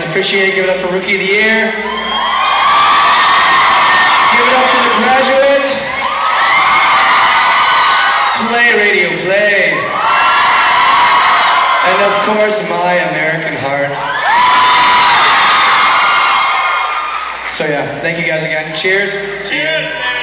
Appreciate it. Give it up for Rookie of the Year. Give it up for The Graduate. Play, radio, play. And of course, my American Heart. So yeah, thank you guys again. Cheers. Cheers.